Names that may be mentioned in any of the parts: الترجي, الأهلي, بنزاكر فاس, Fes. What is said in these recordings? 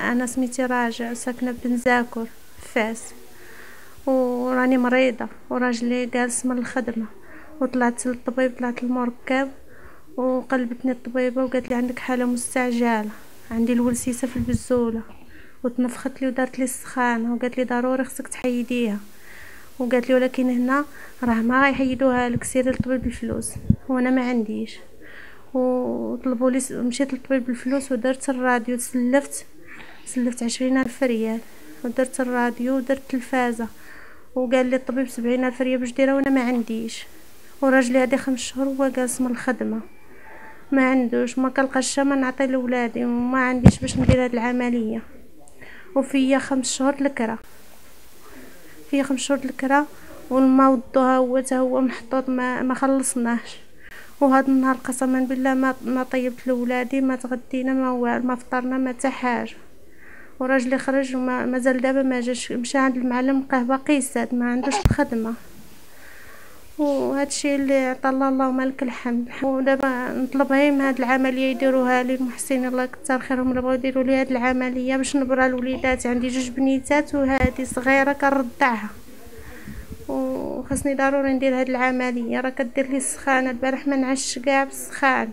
أنا سميتي راجع وساكنة بنزاكر فاس، وراني مريضة وراجلي جالس من الخدمة، وطلعت للطبيب، طلعت للمركب وقلبتني الطبيبة وقالت لي عندك حالة مستعجلة، عندي الولسيسة في البزولة، وتنفخت لي ودارت لي السخانة وقالت لي ضروري خصك تحيديها، وقالت لي ولكن هنا راه ما غيحيدوها لك، سيري للطبيب بالفلوس، وانا ما عنديش. وطلبوا لي، مشيت للطبيب بالفلوس ودرت الراديو، سلفت 20,000 ريال، ودرت الراديو ودرت التلفازة، وقال لي الطبيب 70,000 ريال باش ديرها وانا ما عنديش، وراجلي هادي 5 شهور هو جالس من الخدمة ما عندوش، ما كنلقاش ما نعطي لولادي وما عنديش باش ندير هاد العملية، وفيا 5 شهور الكرا، فيا 5 شهور الكرا، والما ودوها هو تا هو محطوط، ما خلصناهش. وهاد النهار قسما بالله ما طيبت لولادي، ما تغدينا، ما والو، ما فطرنا، ما تا حاجة، وراجلي خرج وما مازال دابا ما جاش، مشى عند المعلم لقاه باقي ساد، ما عندوش الخدمة. وهادشي اللي عطا الله، اللهم لك الحمد. ودابا نطلب غير هاد العمليه يديروها لي المحسنين، الله يكثر خيرهم، اللي بغاو يديروا لي هاد العمليه باش نبرى الوليدات، عندي 2 بنيتات وهادي صغيره كنرضعها، وخاصني ضروري ندير هاد العمليه، راه كدير لي السخانه، البارح ما نعش كاع بالسخانه.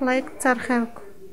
الله يكثر خيركم.